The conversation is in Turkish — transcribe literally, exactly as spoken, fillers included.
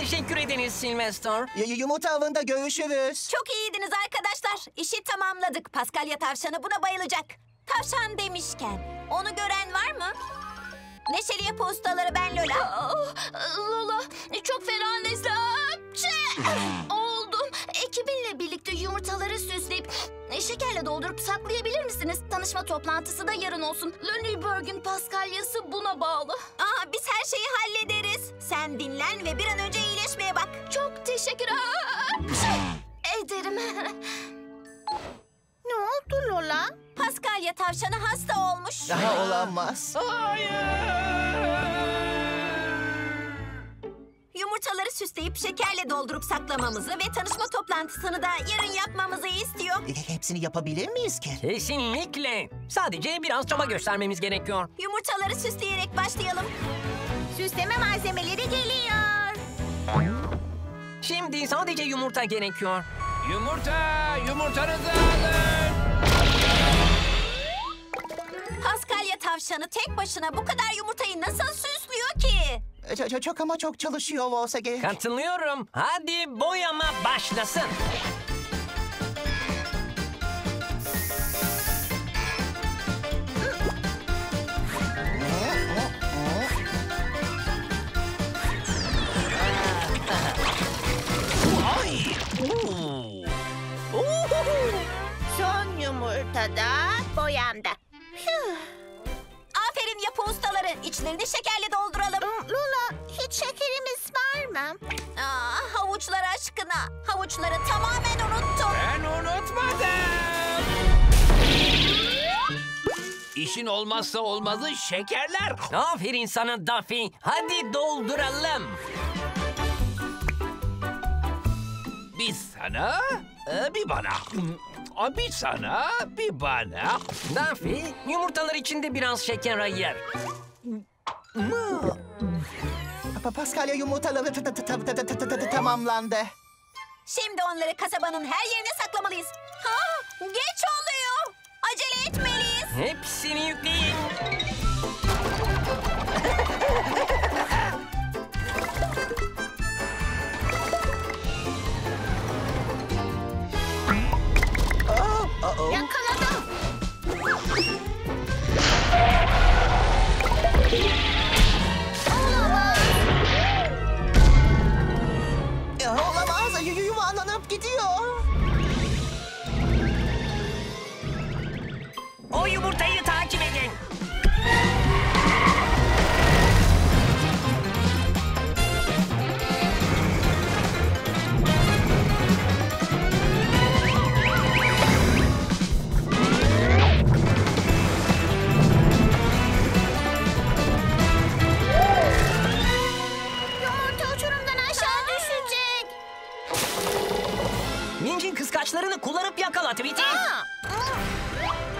Teşekkür ederiz Sylvester. Y- yumurta avında görüşürüz. Çok iyiydiniz arkadaşlar. İşi tamamladık. Paskalya tavşanı buna bayılacak. Tavşan demişken onu gören var mı? Neşeli yapı ustaları ben Lola. Lola çok fena nesli. Oldum. Ekibinle birlikte yumurtaları süsleyip şekerle doldurup saklayabilir misiniz? Tanışma toplantısı da yarın olsun. Lönneberg'in paskalyası buna bağlı. Aa, biz her şeyi hallederiz. Sen dinlen ve bir an önce iyileşmeye bak. Çok teşekkür ederim. Ne oldu Lola? Paskalya tavşanı hasta olmuş. Daha olamaz. Hayır. Yumurtaları süsleyip şekerle doldurup saklamamızı ve tanışma toplantısını da yarın yapmamızı istiyor. Hepsini yapabilir miyiz ki? Kesinlikle. Sadece biraz çaba göstermemiz gerekiyor. Yumurtaları süsleyerek başlayalım. Süsleme malzemeleri geliyor. Şimdi sadece yumurta gerekiyor. Yumurta, yumurtanızı alın. Paskalya tavşanı tek başına bu kadar yumurtayı nasıl süslüyor ki? Çok, çok ama çok çalışıyor Osege. Katılıyorum. Hadi boyama başlasın. Son yumurtada boyamda. Aferin yapı ustaları. İçlerini şekerle dolduralım. Lola, hiç şekerimiz var mı? Aa, havuçlar aşkına. Havuçları tamamen unuttum. Ben unutmadım. İşin olmazsa olmazı şekerler. Aferin sana Daffy. Hadi dolduralım. Bir sana, bir bana. Bir sana, bir bana. Daffy, yumurtalar içinde biraz şeker ayır. Paskalya yumurtaları tamamlandı. Şimdi onları kasabanın her yerine saklamalıyız. Ha, geç oluyor. Acele etmeliyiz. Hepsini yükleyin. Yakaladım. Olamaz. Olamaz. Yuvarlanıp gidiyor. O yumurtayı takip edin. Mincin kıskaçlarını kullanıp yakala Tübeyti.